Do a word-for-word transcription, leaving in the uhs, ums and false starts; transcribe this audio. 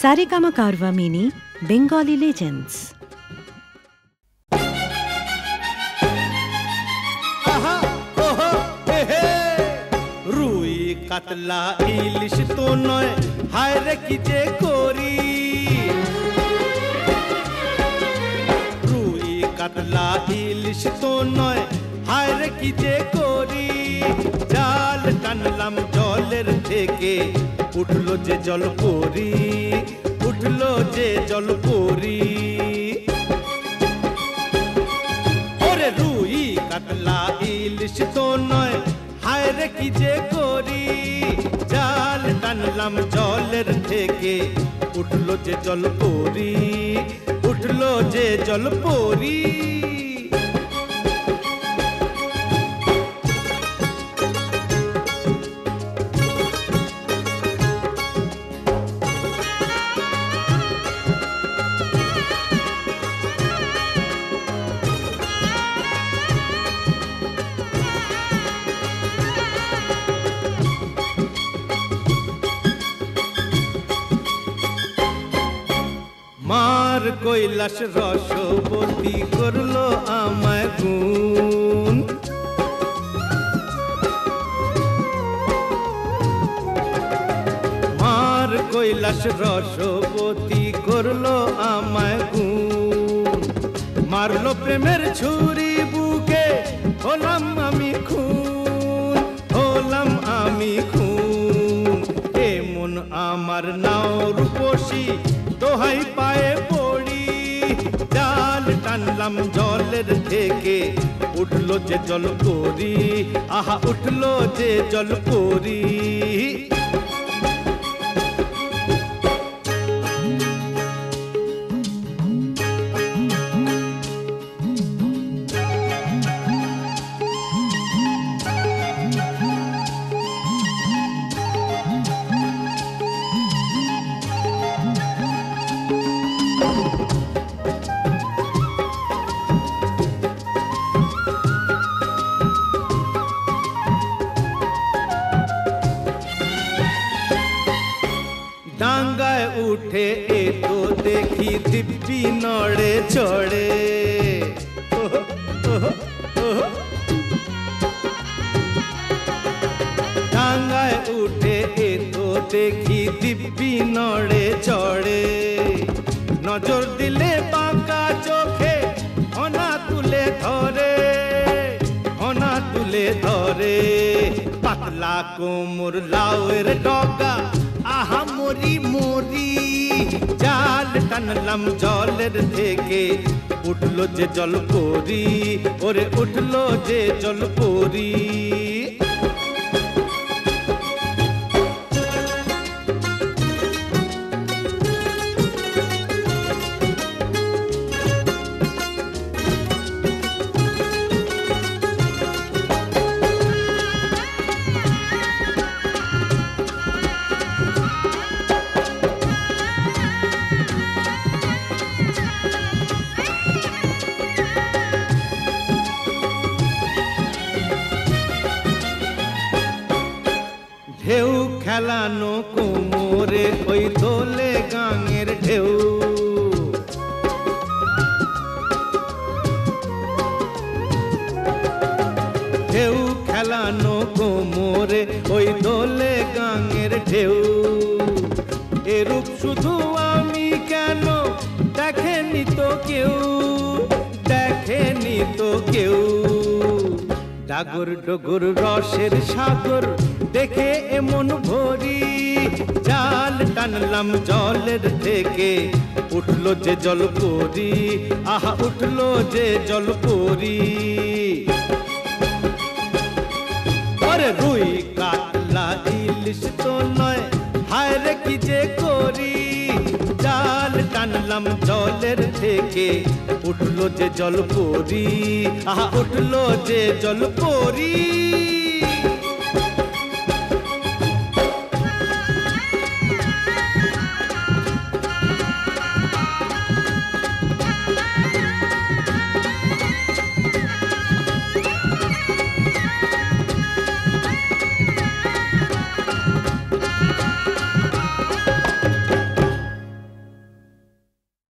सारेगामा कारवा mini Bengali legends. रुई कातला इलिश तो नय हाय रे की जे कोरी। रुई कातला इलिश तो नय हाय रे की जे कोरी। जाल टानलाम जलेर थेके उठलो जे जलपोरी, उठलो जे जलपोरी। ओरे रुई कातला इलिश तो नय हाय रे की जे कोरी। जाल टानलाम जलेर थेके उठलो जे जलपोरी, उठलो जे जलपोरी। मार कैलाश रसवती करलो आमाय गुण। मार कैलाश रसवती करलो आमाय गुण। मारलो प्रेमेर छुरी बुके होलाम आमी खून, होलाम आमी खून। एमन आमार नाम रूपसी दोहाई पाए पड़ी। जाल टानलाम जलेर थेके उठलो जे जलपोरी, आहा उठलो जे जलपोरी। डांगाए उठे ए तो देखी दिप्पी नड़े चढ़े। डांगाए उठे ए तो देखी दिप्पी नड़े चढ़े। नजर दिले बांका चोखे होना तुले धरे, होना तुले धरे। पतला कोमर लाउर डगा आहा मोरी मोरी। जाल टानलाम जलेर थेके उठलो जे जलपोरी, ओरे उठलो जे जलपोरी। ঢেউ খেলানো কোমরে ওই দোলে গাঙের ঢেউ। ঢেউ খেলানো কোমরে ওই দোলে গাঙের ঢেউ। এরূপ শুধু আমি কেন দেখেনি তো কেউ, দেখেনি তো কেউ। ডাগর ডগর রসের সাগর देखे एमन भोरी। जाल टानलाम जलेर थेके उठलो जे जलपोरी, आहा उठलो जे जलपोरी। अरे रुई कातला इलिश तो नय हाय रे की जे कोरी। जाल टानलाम जलेर थेके उठलो जे जलपोरी, आहा उठलो जे जलपोरी।